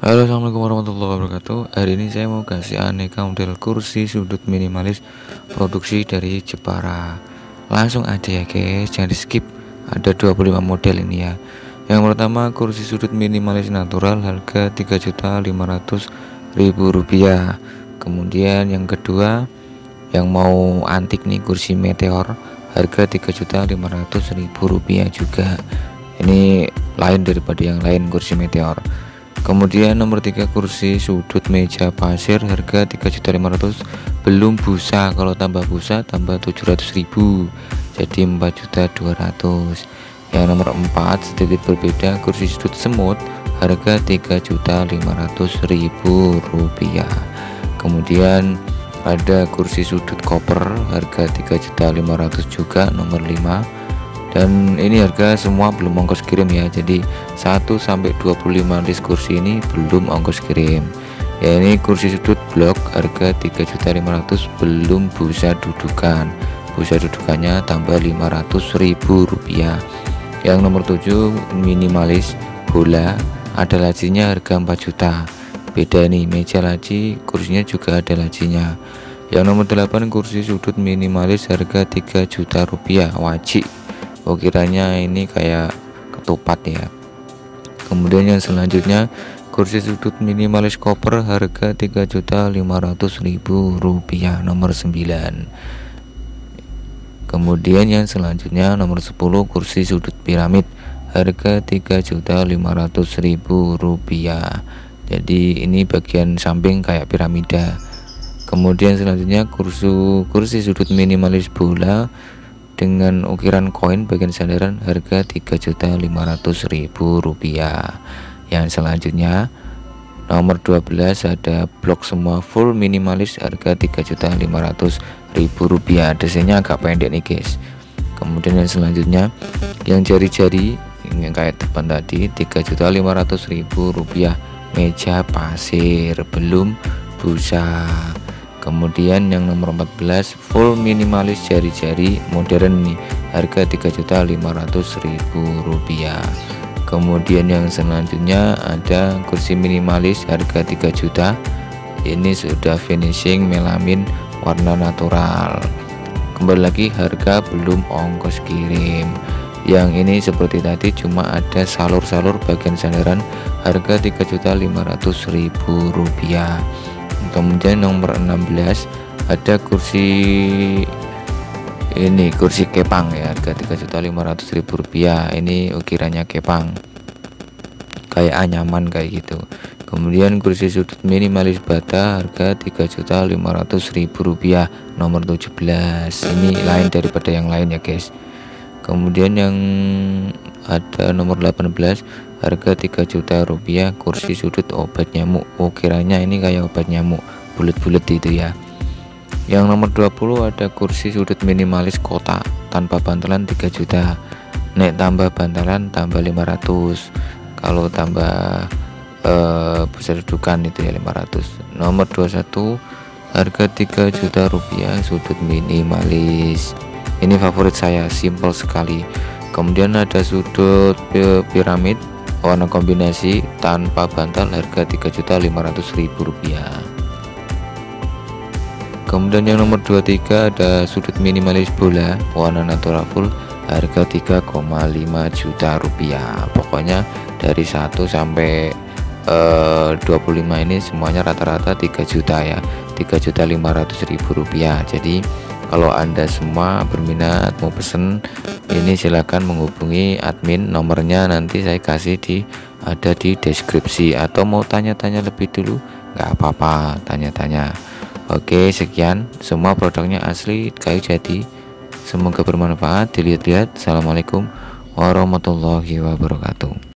Halo, assalamualaikum warahmatullahi wabarakatuh. Hari ini saya mau kasih aneka model kursi sudut minimalis produksi dari Jepara. Langsung aja ya guys, jangan di skip. Ada 25 model ini ya. Yang pertama kursi sudut minimalis natural harga Rp3.500.000. Kemudian yang kedua, yang mau antik nih kursi meteor harga Rp3.500.000 juga. Ini lain daripada yang lain kursi meteor. Kemudian nomor 3 kursi sudut meja pasir harga 3.500.000 belum busa. Kalau tambah busa tambah 700.000 jadi 4.200.000. Yang nomor 4 sedikit berbeda, kursi sudut semut harga Rp3.500.000. Kemudian ada kursi sudut koper harga 3.500.000 juga, nomor 5. Dan ini harga semua belum ongkos kirim ya, jadi 1-25 list kursi ini belum ongkos kirim ya. Ini kursi sudut blok harga 3.500.000 belum busa dudukan, busa dudukannya tambah Rp500.000. Yang nomor 7 minimalis bola ada lacinya harga 4 juta. Beda nih, meja laci kursinya juga ada lacinya. Yang nomor 8 kursi sudut minimalis harga 3 juta rupiah wajib. Oh, kiranya ini kayak ketupat ya. Kemudian yang selanjutnya kursi sudut minimalis koper harga Rp3.500.000 nomor 9. Kemudian yang selanjutnya nomor 10 kursi sudut piramid harga Rp3.500.000. Jadi ini bagian samping kayak piramida. Kemudian selanjutnya kursi sudut minimalis bola dengan ukiran koin bagian sandaran harga Rp3.500.000. Yang selanjutnya nomor 12 ada blok semua full minimalis harga Rp3.500.000. Desainnya agak pendek nih guys. Kemudian yang selanjutnya yang jari-jari yang kayak depan tadi Rp3.500.000 meja pasir belum busa. Kemudian yang nomor 14 full minimalis jari-jari modern nih harga Rp3.500.000. Kemudian yang selanjutnya ada kursi minimalis harga 3 juta. Ini sudah finishing melamin warna natural. Kembali lagi harga belum ongkos kirim. Yang ini seperti tadi cuma ada salur-salur bagian sandaran harga Rp3.500.000. Kemudian nomor 16 ada kursi kepang ya harga Rp3.500.000. ini ukirannya kepang kayak anyaman kayak gitu. Kemudian kursi sudut minimalis bata harga Rp3.500.000 nomor 17. Ini lain daripada yang lain ya guys. Kemudian yang ada nomor 18 harga 3 juta rupiah kursi sudut obat nyamuk. Ukirannya ini kayak obat nyamuk bulat-bulat itu ya. Yang nomor 20 ada kursi sudut minimalis kotak tanpa bantalan 3 juta. Nek tambah bantalan tambah 500. Kalau tambah busa dudukan itu ya 500. Nomor 21 harga 3 juta rupiah sudut minimalis. Ini favorit saya, simple sekali. Kemudian ada sudut piramid warna kombinasi tanpa bantal harga Rp3.500.000. Kemudian yang nomor 23 ada sudut minimalis bola warna natural full harga Rp3,5 juta. Pokoknya dari 1 sampai 25 ini semuanya rata-rata 3 juta ya, Rp3.500.000. Jadi kalau Anda semua berminat mau pesen ini silahkan menghubungi admin, nomornya nanti saya kasih ada di deskripsi, atau mau tanya-tanya lebih dulu nggak apa-apa, tanya-tanya. Oke, sekian, semua produknya asli kayu jati, semoga bermanfaat, dilihat-lihat. Assalamualaikum warahmatullahi wabarakatuh.